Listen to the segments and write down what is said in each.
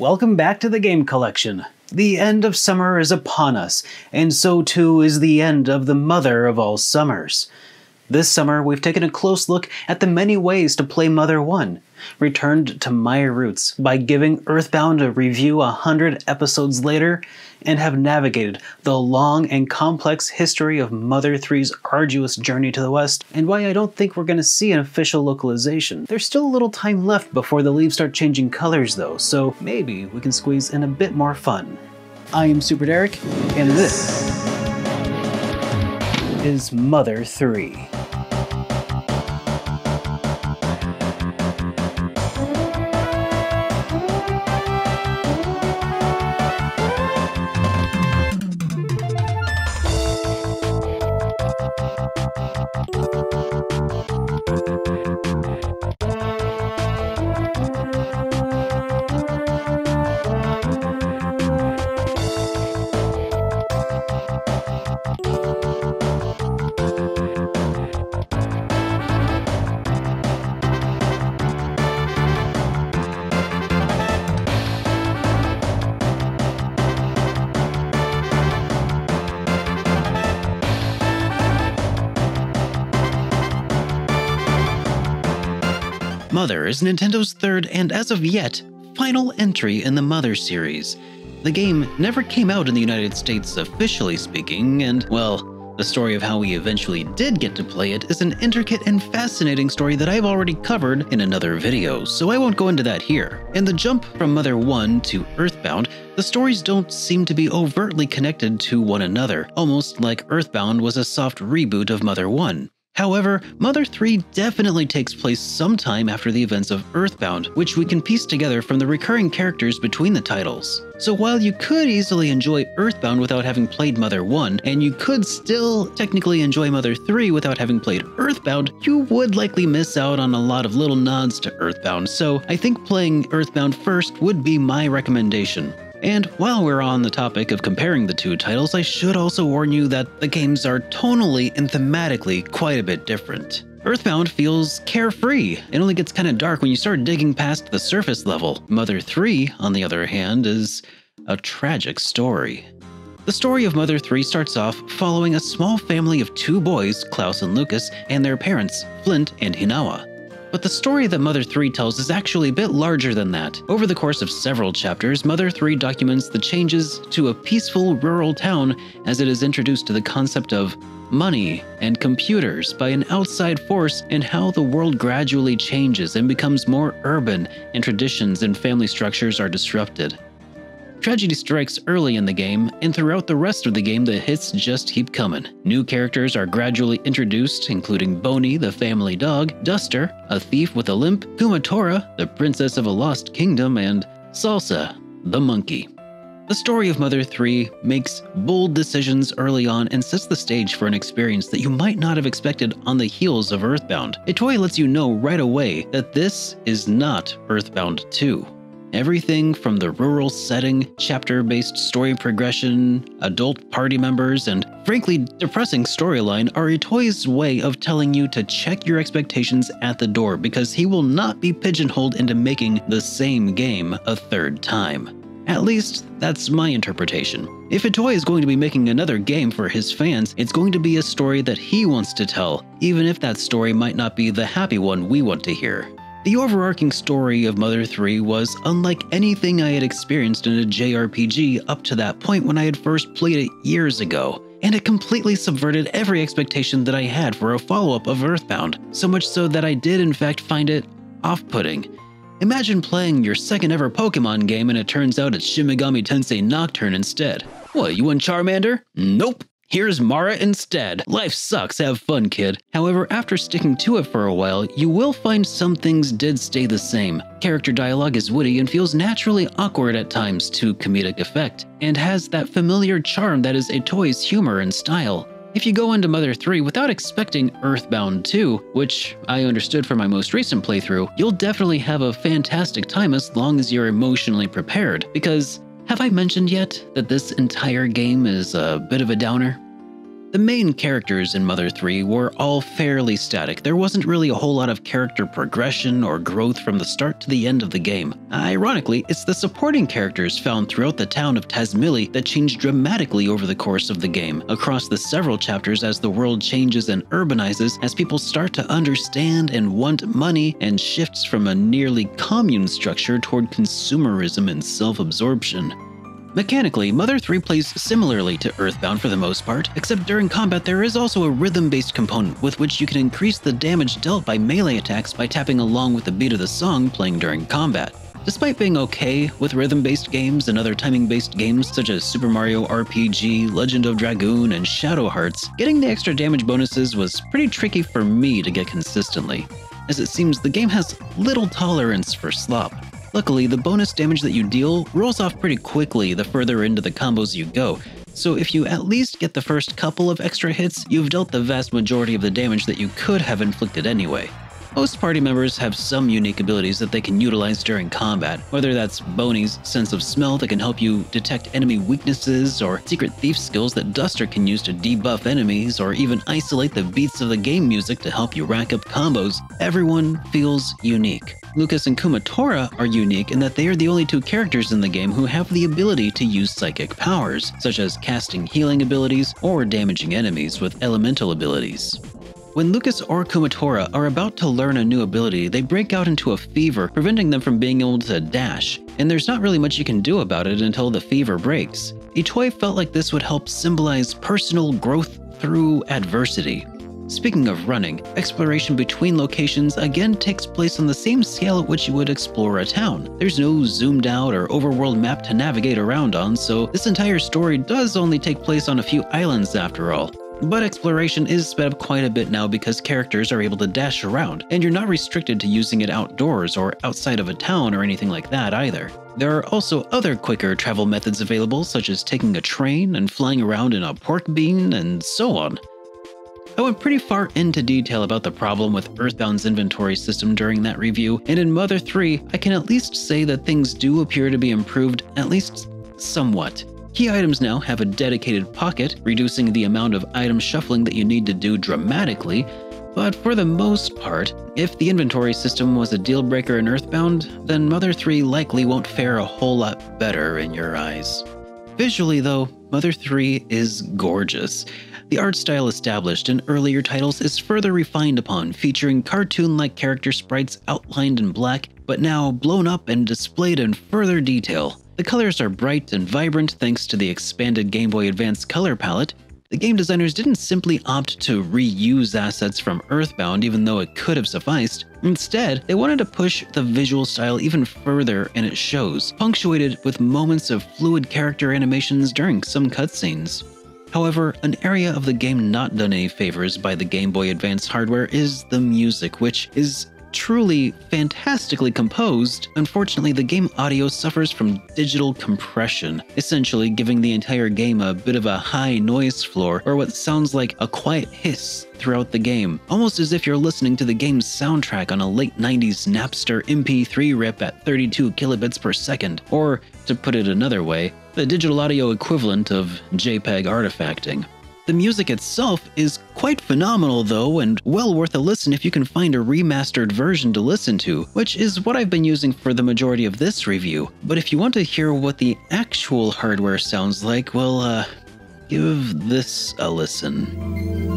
Welcome back to the Game Collection. The end of summer is upon us, and so too is the end of the mother of all summers. This summer, we've taken a close look at the many ways to play Mother 1, returned to my roots by giving EarthBound a review 100 episodes later, and have navigated the long and complex history of Mother 3's arduous journey to the West, and why I don't think we're going to see an official localization. There's still a little time left before the leaves start changing colors though, so maybe we can squeeze in a bit more fun. I am Super Derek, and this is Mother 3. Mother is Nintendo's third and, as of yet, final entry in the Mother series. The game never came out in the United States officially speaking, and, well, the story of how we eventually did get to play it is an intricate and fascinating story that I've already covered in another video, so I won't go into that here. In the jump from Mother 1 to EarthBound, the stories don't seem to be overtly connected to one another, almost like EarthBound was a soft reboot of Mother 1. However, Mother 3 definitely takes place sometime after the events of EarthBound, which we can piece together from the recurring characters between the titles. So while you could easily enjoy EarthBound without having played Mother 1, and you could still technically enjoy Mother 3 without having played EarthBound, you would likely miss out on a lot of little nods to EarthBound, so I think playing EarthBound first would be my recommendation. And while we're on the topic of comparing the two titles, I should also warn you that the games are tonally and thematically quite a bit different. EarthBound feels carefree. It only gets kind of dark when you start digging past the surface level. Mother 3, on the other hand, is a tragic story. The story of Mother 3 starts off following a small family of two boys, Klaus and Lucas, and their parents, Flint and Hinawa. But the story that Mother 3 tells is actually a bit larger than that. Over the course of several chapters, Mother 3 documents the changes to a peaceful rural town as it is introduced to the concept of money and computers by an outside force, and how the world gradually changes and becomes more urban, and traditions and family structures are disrupted. Tragedy strikes early in the game, and throughout the rest of the game the hits just keep coming. New characters are gradually introduced, including Boney, the family dog, Duster, a thief with a limp, Kumatora, the princess of a lost kingdom, and Salsa, the monkey. The story of Mother 3 makes bold decisions early on and sets the stage for an experience that you might not have expected on the heels of EarthBound. Itoi lets you know right away that this is not EarthBound 2. Everything from the rural setting, chapter-based story progression, adult party members, and frankly depressing storyline are Itoi's way of telling you to check your expectations at the door, because he will not be pigeonholed into making the same game a third time. At least, that's my interpretation. If Itoi is going to be making another game for his fans, it's going to be a story that he wants to tell, even if that story might not be the happy one we want to hear. The overarching story of Mother 3 was unlike anything I had experienced in a JRPG up to that point when I had first played it years ago, and it completely subverted every expectation that I had for a follow-up of EarthBound, so much so that I did in fact find it off-putting. Imagine playing your second ever Pokemon game and it turns out it's Shin Megami Tensei Nocturne instead. What, you want Charmander? Nope. Here's Mara instead. Life sucks, have fun, kid. However, after sticking to it for a while, you will find some things did stay the same. Character dialogue is witty and feels naturally awkward at times to comedic effect, and has that familiar charm that is Itoi's humor and style. If you go into Mother 3 without expecting EarthBound 2, which I understood from my most recent playthrough, you'll definitely have a fantastic time as long as you're emotionally prepared, because have I mentioned yet that this entire game is a bit of a downer? The main characters in Mother 3 were all fairly static. There wasn't really a whole lot of character progression or growth from the start to the end of the game. Ironically, it's the supporting characters found throughout the town of Tazmily that change dramatically over the course of the game, across the several chapters as the world changes and urbanizes, as people start to understand and want money, and shifts from a nearly commune structure toward consumerism and self-absorption. Mechanically, Mother 3 plays similarly to EarthBound for the most part, except during combat there is also a rhythm-based component with which you can increase the damage dealt by melee attacks by tapping along with the beat of the song playing during combat. Despite being okay with rhythm-based games and other timing-based games such as Super Mario RPG, Legend of Dragoon, and Shadow Hearts, getting the extra damage bonuses was pretty tricky for me to get consistently, as it seems the game has little tolerance for slop. Luckily, the bonus damage that you deal rolls off pretty quickly the further into the combos you go, so if you at least get the first couple of extra hits, you've dealt the vast majority of the damage that you could have inflicted anyway. Most party members have some unique abilities that they can utilize during combat, whether that's Boney's sense of smell that can help you detect enemy weaknesses, or secret thief skills that Duster can use to debuff enemies, or even isolate the beats of the game music to help you rack up combos. Everyone feels unique. Lucas and Kumatora are unique in that they are the only two characters in the game who have the ability to use psychic powers, such as casting healing abilities or damaging enemies with elemental abilities. When Lucas or Kumatora are about to learn a new ability, they break out into a fever, preventing them from being able to dash, and there's not really much you can do about it until the fever breaks. Itoi felt like this would help symbolize personal growth through adversity. Speaking of running, exploration between locations again takes place on the same scale at which you would explore a town. There's no zoomed out or overworld map to navigate around on, so this entire story does only take place on a few islands after all. But exploration is sped up quite a bit now because characters are able to dash around, and you're not restricted to using it outdoors or outside of a town or anything like that either. There are also other quicker travel methods available, such as taking a train and flying around in a pork bean and so on. I went pretty far into detail about the problem with EarthBound's inventory system during that review, and in Mother 3, I can at least say that things do appear to be improved, at least somewhat. Key items now have a dedicated pocket, reducing the amount of item shuffling that you need to do dramatically, but for the most part, if the inventory system was a deal breaker in EarthBound, then Mother 3 likely won't fare a whole lot better in your eyes. Visually though, Mother 3 is gorgeous. The art style established in earlier titles is further refined upon, featuring cartoon-like character sprites outlined in black, but now blown up and displayed in further detail. The colors are bright and vibrant thanks to the expanded Game Boy Advance color palette. The game designers didn't simply opt to reuse assets from EarthBound even though it could have sufficed. Instead, they wanted to push the visual style even further, and it shows, punctuated with moments of fluid character animations during some cutscenes. However, an area of the game not done any favors by the Game Boy Advance hardware is the music, which is truly fantastically composed. Unfortunately, the game audio suffers from digital compression, essentially giving the entire game a bit of a high noise floor, or what sounds like a quiet hiss throughout the game, almost as if you're listening to the game's soundtrack on a late 90s Napster MP3 rip at 32 kilobits per second, or, to put it another way, the digital audio equivalent of JPEG artifacting. The music itself is quite phenomenal though, and well worth a listen if you can find a remastered version to listen to, which is what I've been using for the majority of this review. But if you want to hear what the actual hardware sounds like, well, give this a listen.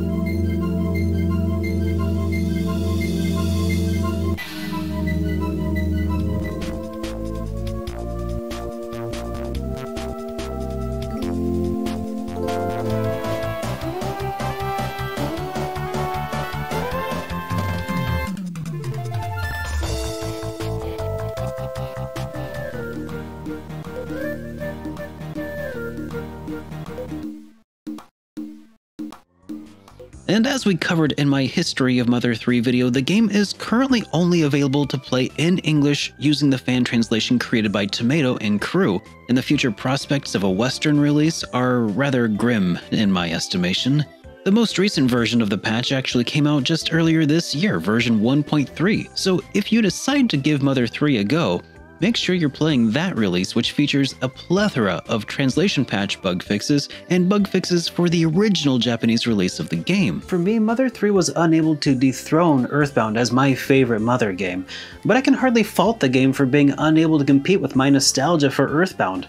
And as we covered in my History of Mother 3 video, the game is currently only available to play in English using the fan translation created by Tomato and crew, and the future prospects of a Western release are rather grim in my estimation. The most recent version of the patch actually came out just earlier this year, version 1.3, so if you decide to give Mother 3 a go, Make sure you're playing that release, which features a plethora of translation patch bug fixes and bug fixes for the original Japanese release of the game. For me, Mother 3 was unable to dethrone EarthBound as my favorite Mother game, but I can hardly fault the game for being unable to compete with my nostalgia for EarthBound.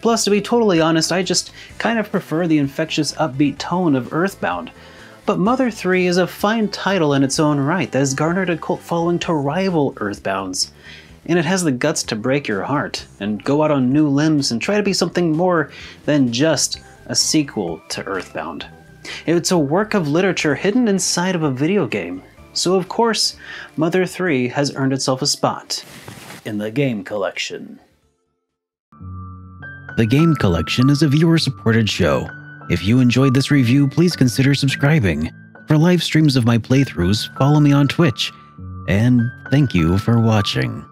Plus, to be totally honest, I just kind of prefer the infectious upbeat tone of EarthBound. But Mother 3 is a fine title in its own right that has garnered a cult following to rival EarthBound's. And it has the guts to break your heart, and go out on new limbs and try to be something more than just a sequel to EarthBound. It's a work of literature hidden inside of a video game, so of course, Mother 3 has earned itself a spot in the Game Collection. The Game Collection is a viewer-supported show. If you enjoyed this review, please consider subscribing. For live streams of my playthroughs, follow me on Twitch, and thank you for watching.